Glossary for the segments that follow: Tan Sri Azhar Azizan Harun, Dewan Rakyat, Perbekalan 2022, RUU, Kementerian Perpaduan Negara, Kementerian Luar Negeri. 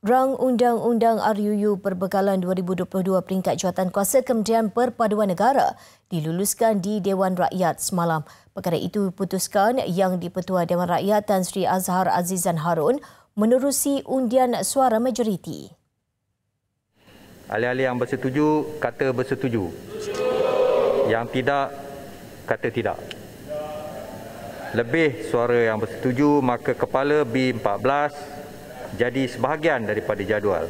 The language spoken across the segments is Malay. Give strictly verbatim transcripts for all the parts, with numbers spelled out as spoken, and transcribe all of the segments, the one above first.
Rang Undang-Undang R U U Perbekalan dua ribu dua puluh dua peringkat jawatan kuasa Kementerian Perpaduan Negara diluluskan di Dewan Rakyat semalam. Perkara itu diputuskan yang di-Pertua Dewan Rakyat Tan Sri Azhar Azizan Harun menerusi undian suara majoriti. Alih-alih yang bersetuju, kata bersetuju. Yang tidak, kata tidak. Lebih suara yang bersetuju, maka Kepala B empat belas jadi sebahagian daripada jadual.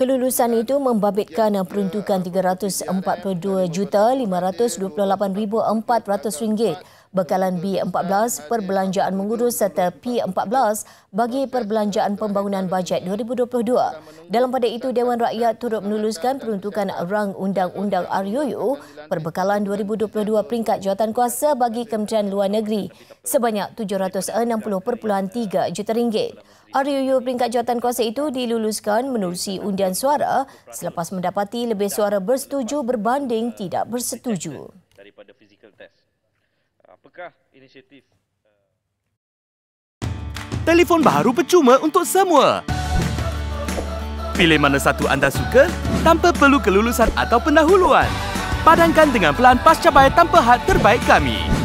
Kelulusan itu membabitkan peruntukan tiga ratus empat puluh dua juta lima ratus dua puluh lapan ribu empat ratus ringgit bekalan B empat belas perbelanjaan mengurus serta P empat belas bagi perbelanjaan pembangunan bajet dua ribu dua puluh dua. Dalam pada itu, Dewan Rakyat turut meluluskan peruntukan Rang Undang-Undang R U U Perbekalan dua ribu dua puluh dua peringkat jawatan kuasa bagi Kementerian Luar Negeri sebanyak tujuh ratus enam puluh perpuluhan tiga juta ringgit. R U U peringkat jawatan kuasa itu diluluskan menerusi undian suara selepas mendapati lebih suara bersetuju berbanding tidak bersetuju. Daripada fizikal test. Apakah inisiatif? Telefon baru percuma untuk semua. Pilih mana satu anda suka tanpa perlu kelulusan atau pendahuluan. Padankan dengan pelan pasca bayar tanpa had terbaik kami.